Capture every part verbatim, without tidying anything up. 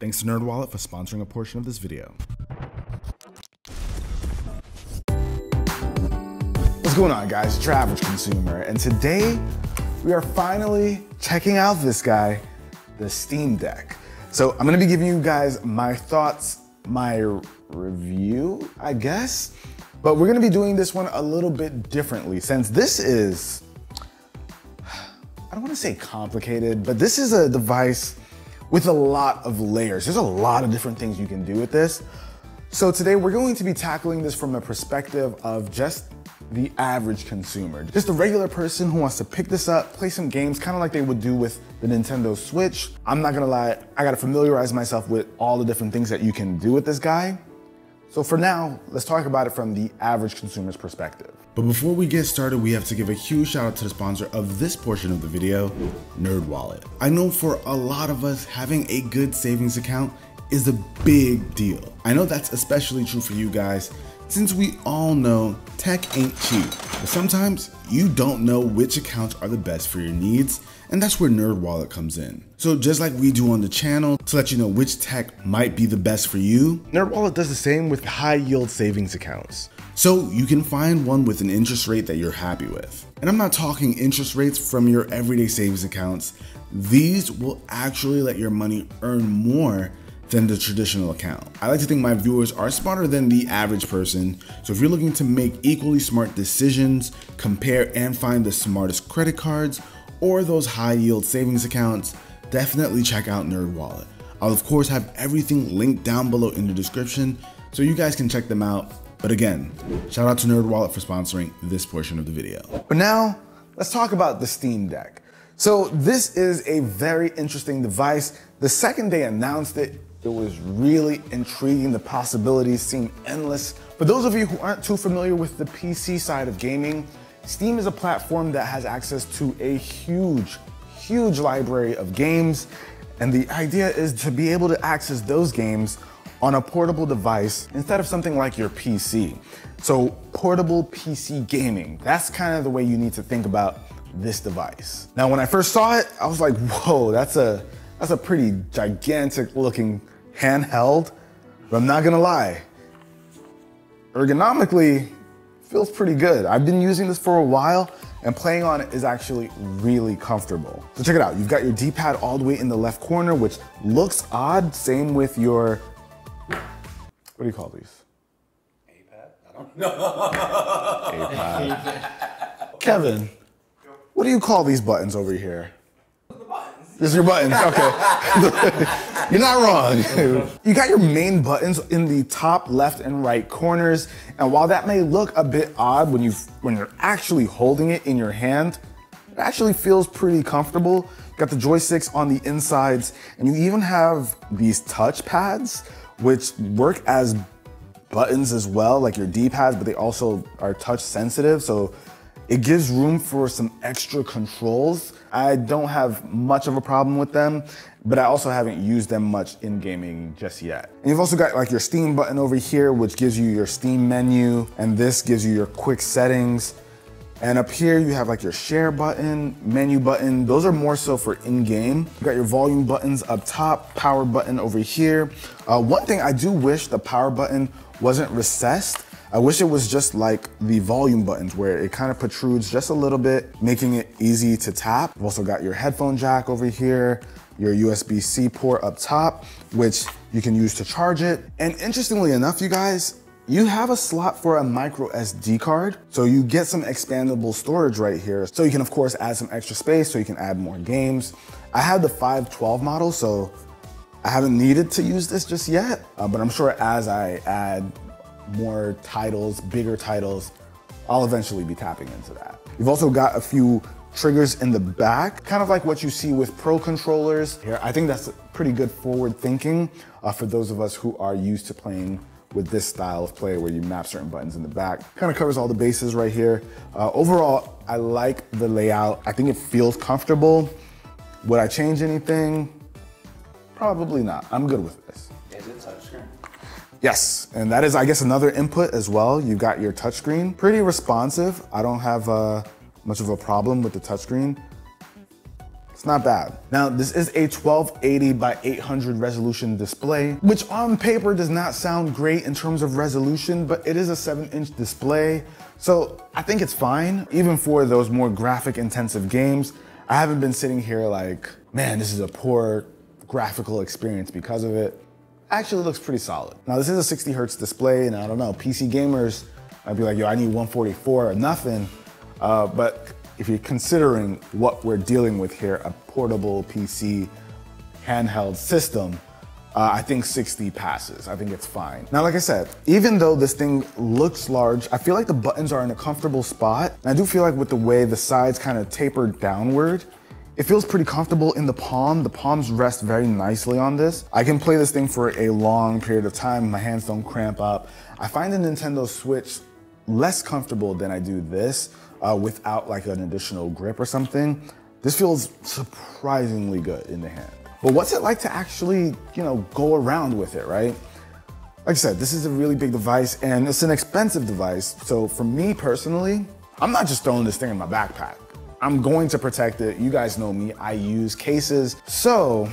Thanks to NerdWallet for sponsoring a portion of this video. What's going on, guys? It's UrAvg Consumer, and today we are finally checking out this guy, the Steam Deck. So I'm gonna be giving you guys my thoughts, my review, I guess, but we're gonna be doing this one a little bit differently since this is, I don't wanna say complicated, but this is a device with a lot of layers. There's a lot of different things you can do with this. So today we're going to be tackling this from a perspective of just the average consumer, just the regular person who wants to pick this up, play some games, kind of like they would do with the Nintendo Switch. I'm not gonna lie, I gotta familiarize myself with all the different things that you can do with this guy. So for now, let's talk about it from the average consumer's perspective. But before we get started, we have to give a huge shout out to the sponsor of this portion of the video, NerdWallet. I know for a lot of us, having a good savings account is a big deal. I know that's especially true for you guys, since we all know tech ain't cheap, but sometimes you don't know which accounts are the best for your needs, and that's where NerdWallet comes in. So just like we do on the channel to let you know which tech might be the best for you, NerdWallet does the same with high yield savings accounts. So you can find one with an interest rate that you're happy with. And I'm not talking interest rates from your everyday savings accounts. These will actually let your money earn more than the traditional account. I like to think my viewers are smarter than the average person, so if you're looking to make equally smart decisions, compare and find the smartest credit cards or those high yield savings accounts, definitely check out NerdWallet. I'll of course have everything linked down below in the description so you guys can check them out. But again, shout out to NerdWallet for sponsoring this portion of the video. But now, let's talk about the Steam Deck. So this is a very interesting device. The second they announced it, it was really intriguing. The possibilities seemed endless. For those of you who aren't too familiar with the P C side of gaming, Steam is a platform that has access to a huge, huge library of games. And the idea is to be able to access those games on a portable device instead of something like your P C. So portable P C gaming, that's kind of the way you need to think about this device. Now, when I first saw it, I was like, whoa, that's a, that's a pretty gigantic looking handheld, but I'm not gonna lie, ergonomically, feels pretty good. I've been using this for a while, and playing on it is actually really comfortable. So check it out, you've got your D-pad all the way in the left corner, which looks odd, same with your, what do you call these? A-pad? I don't know. A-pad. Kevin, what do you call these buttons over here? This is your buttons, okay. You're not wrong. You got your main buttons in the top, left, and right corners, and while that may look a bit odd when, you've, when you're actually holding it in your hand, it actually feels pretty comfortable. You got the joysticks on the insides, and you even have these touch pads, which work as buttons as well, like your D-pads, but they also are touch sensitive, so it gives room for some extra controls. I don't have much of a problem with them, but I also haven't used them much in gaming just yet. And you've also got like your Steam button over here, which gives you your Steam menu, and this gives you your quick settings. And up here, you have like your share button, menu button. Those are more so for in-game. You got your volume buttons up top, power button over here. Uh, one thing I do wish the power button wasn't recessed. I wish it was just like the volume buttons where it kind of protrudes just a little bit, making it easy to tap. You've also got your headphone jack over here, your U S B C port up top, which you can use to charge it. And interestingly enough, you guys, you have a slot for a micro S D card. So you get some expandable storage right here. So you can of course add some extra space so you can add more games. I have the five twelve model, so I haven't needed to use this just yet, uh, but I'm sure as I add more titles, bigger titles, I'll eventually be tapping into that. You've also got a few triggers in the back, kind of like what you see with pro controllers. Here, I think that's pretty good forward thinking uh, for those of us who are used to playing with this style of play where you map certain buttons in the back. Kind of covers all the bases right here. Uh, overall, I like the layout. I think it feels comfortable. Would I change anything? Probably not. I'm good with this. Is it touchscreen? Yes, and that is, I guess, another input as well. You've got your touchscreen, pretty responsive. I don't have uh, much of a problem with the touchscreen. It's not bad. Now, this is a twelve eighty by eight hundred resolution display, which on paper does not sound great in terms of resolution, but it is a seven inch display, so I think it's fine. Even for those more graphic-intensive games, I haven't been sitting here like, man, this is a poor graphical experience because of it. Actually, it looks pretty solid. Now, this is a sixty hertz display, and I don't know, P C gamers might be like, yo, I need one forty-four or nothing, uh, but if you're considering what we're dealing with here, a portable P C handheld system, uh, I think sixty passes. I think it's fine. Now, like I said, even though this thing looks large, I feel like the buttons are in a comfortable spot. And I do feel like with the way the sides kind of taper downward, it feels pretty comfortable in the palm. The palms rest very nicely on this. I can play this thing for a long period of time. My hands don't cramp up. I find the Nintendo Switch less comfortable than I do this. Uh, without like an additional grip or something. This feels surprisingly good in the hand. But what's it like to actually, you know, go around with it, right? Like I said, this is a really big device and it's an expensive device. So for me personally, I'm not just throwing this thing in my backpack. I'm going to protect it. You guys know me, I use cases. So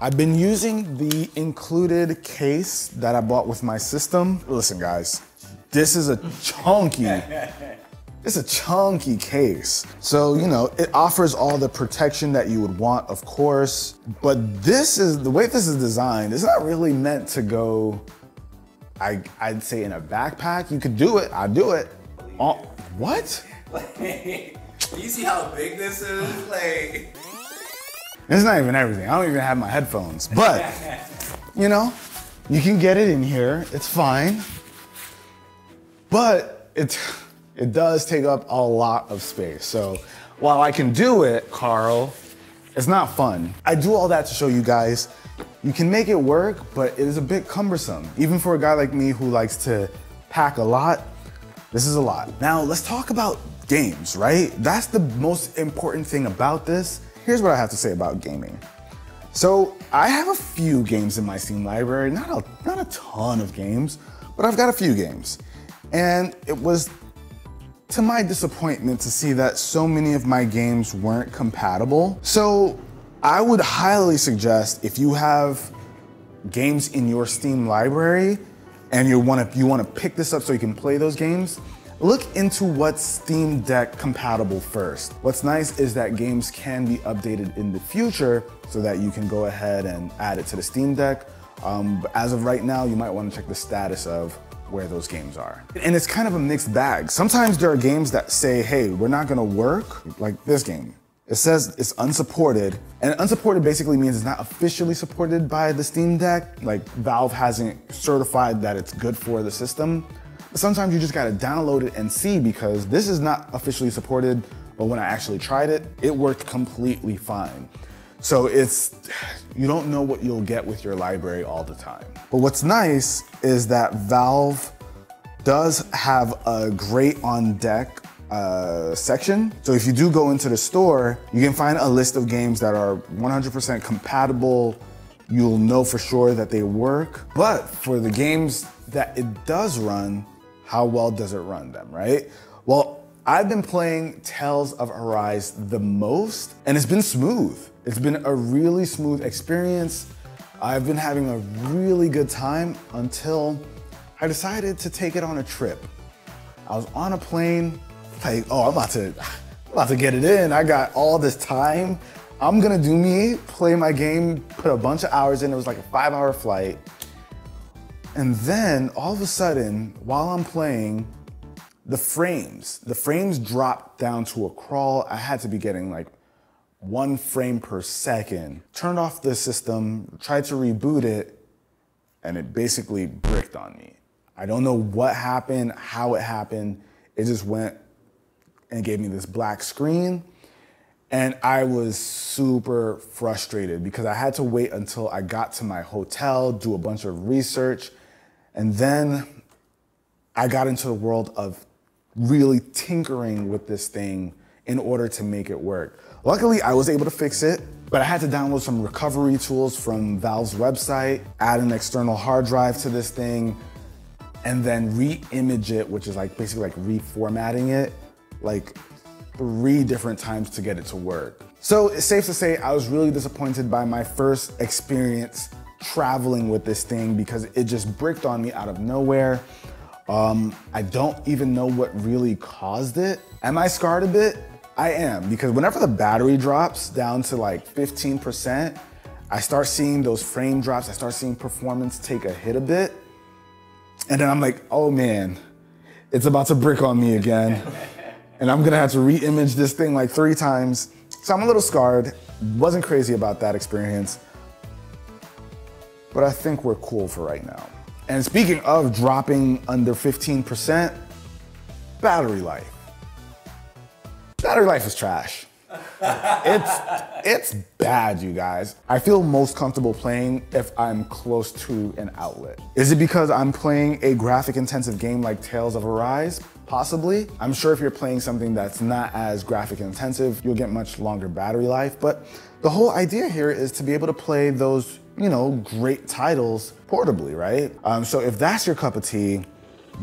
I've been using the included case that I bought with my system. Listen guys, this is a chunky, it's a chunky case. So, you know, it offers all the protection that you would want, of course, but this is, the way this is designed, it's not really meant to go, I, I'd say in a backpack. You could do it, I'd do it. Oh, what? You see how big this is? Like, it's not even everything. I don't even have my headphones, but, you know, you can get it in here, it's fine. But it, it does take up a lot of space. So while I can do it, Carl, it's not fun. I do all that to show you guys, you can make it work, but it is a bit cumbersome. Even for a guy like me who likes to pack a lot, this is a lot. Now let's talk about games, right? That's the most important thing about this. Here's what I have to say about gaming. So I have a few games in my Steam library, not a, not a ton of games, but I've got a few games. And it was to my disappointment to see that so many of my games weren't compatible. So I would highly suggest if you have games in your Steam library and you wanna, you wanna pick this up so you can play those games, look into what's Steam Deck compatible first. What's nice is that games can be updated in the future so that you can go ahead and add it to the Steam Deck. Um, but as of right now, you might wanna check the status of where those games are. And it's kind of a mixed bag. Sometimes there are games that say, hey, we're not gonna work, like this game. It says it's unsupported, and unsupported basically means it's not officially supported by the Steam Deck, like Valve hasn't certified that it's good for the system. But sometimes you just gotta download it and see, because this is not officially supported, but when I actually tried it, it worked completely fine. So it's, you don't know what you'll get with your library all the time. But what's nice is that Valve does have a great on deck uh, section. So if you do go into the store, you can find a list of games that are one hundred percent compatible. You'll know for sure that they work. But for the games that it does run, how well does it run them, right? Well, I've been playing Tales of Arise the most, and it's been smooth. It's been a really smooth experience. I've been having a really good time until I decided to take it on a trip. I was on a plane, like, oh, I'm about to, I'm about to get it in. I got all this time. I'm gonna do me, play my game, put a bunch of hours in. It was like a five hour flight. And then all of a sudden, while I'm playing, the frames, the frames dropped down to a crawl. I had to be getting like one frame per second. Turned off the system, tried to reboot it, and it basically bricked on me. I don't know what happened, how it happened. It just went and gave me this black screen. And I was super frustrated because I had to wait until I got to my hotel, do a bunch of research. And then I got into the world of really tinkering with this thing in order to make it work. Luckily, I was able to fix it, but I had to download some recovery tools from Valve's website, add an external hard drive to this thing, and then re-image it, which is like basically like reformatting it, like three different times to get it to work. So it's safe to say I was really disappointed by my first experience traveling with this thing because it just bricked on me out of nowhere. Um, I don't even know what really caused it. Am I scarred a bit? I am, because whenever the battery drops down to like fifteen percent, I start seeing those frame drops, I start seeing performance take a hit a bit. And then I'm like, oh man, it's about to brick on me again. And I'm gonna have to re-image this thing like three times. So I'm a little scarred, wasn't crazy about that experience. But I think we're cool for right now. And speaking of dropping under fifteen percent, battery life. Battery life is trash. It's, it's bad, you guys. I feel most comfortable playing if I'm close to an outlet. Is it because I'm playing a graphic-intensive game like Tales of Arise? Possibly. I'm sure if you're playing something that's not as graphic-intensive, you'll get much longer battery life. But the whole idea here is to be able to play those, you know, great titles portably, right? Um, so if that's your cup of tea,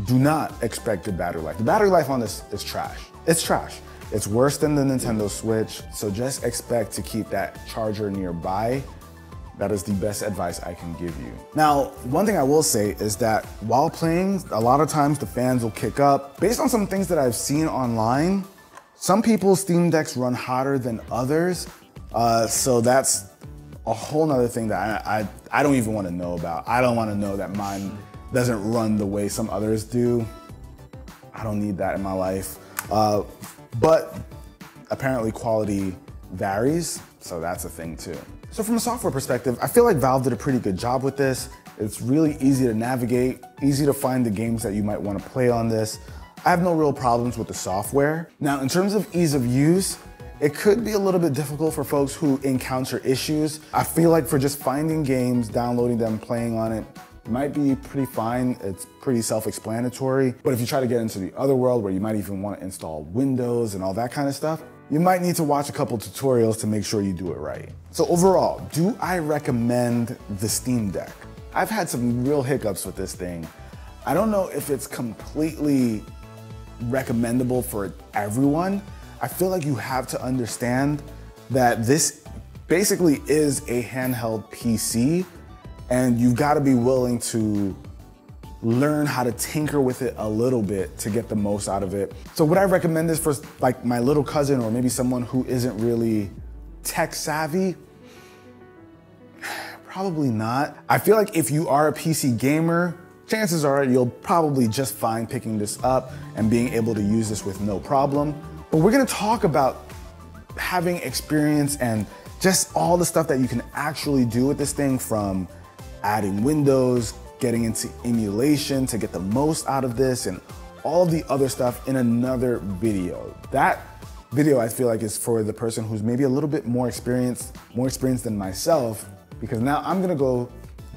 do not expect good battery life. The battery life on this is trash. It's trash. It's worse than the Nintendo Switch, so just expect to keep that charger nearby. That is the best advice I can give you. Now, one thing I will say is that while playing, a lot of times the fans will kick up. Based on some things that I've seen online, some people's Steam Decks run hotter than others, uh, so that's a whole nother thing that I, I, I don't even want to know about. I don't want to know that mine doesn't run the way some others do. I don't need that in my life. Uh, But apparently quality varies, so that's a thing too. So from a software perspective, I feel like Valve did a pretty good job with this. It's really easy to navigate, easy to find the games that you might want to play on this. I have no real problems with the software. Now, in terms of ease of use, it could be a little bit difficult for folks who encounter issues. I feel like for just finding games, downloading them, playing on it, might be pretty fine. It's pretty self-explanatory. But if you try to get into the other world where you might even want to install Windows and all that kind of stuff, you might need to watch a couple tutorials to make sure you do it right. So overall, do I recommend the Steam Deck? I've had some real hiccups with this thing. I don't know if it's completely recommendable for everyone. I feel like you have to understand that this basically is a handheld P C, and you've got to be willing to learn how to tinker with it a little bit to get the most out of it. So would I recommend this for like my little cousin or maybe someone who isn't really tech savvy? Probably not. I feel like if you are a P C gamer, chances are you'll probably just fine picking this up and being able to use this with no problem. But we're gonna talk about having experience and just all the stuff that you can actually do with this thing, from adding windows, getting into emulation to get the most out of this, and all of the other stuff in another video. That video I feel like is for the person who's maybe a little bit more experienced, more experienced than myself, because now I'm gonna go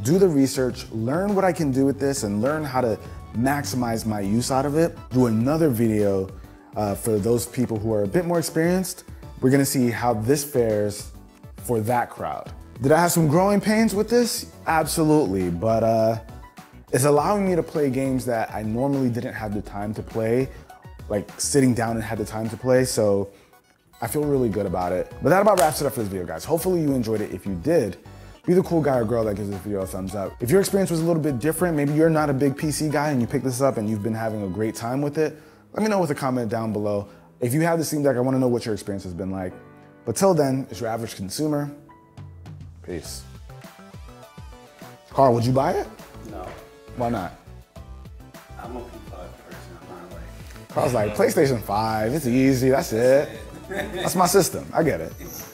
do the research, learn what I can do with this, and learn how to maximize my use out of it. Do another video uh, for those people who are a bit more experienced. We're gonna see how this fares for that crowd. Did I have some growing pains with this? Absolutely, but uh, it's allowing me to play games that I normally didn't have the time to play, like sitting down and had the time to play, so I feel really good about it. But that about wraps it up for this video, guys. Hopefully you enjoyed it. If you did, be the cool guy or girl that gives this video a thumbs up. If your experience was a little bit different, maybe you're not a big P C guy and you picked this up and you've been having a great time with it, let me know with a comment down below. If you have the Steam Deck, I wanna know what your experience has been like. But till then, it's your average consumer. Peace. Carl, would you buy it? No. Why not? I'm a P five person, I'm not like... Carl's like, PlayStation five, it's easy, that's it. That's my system, I get it.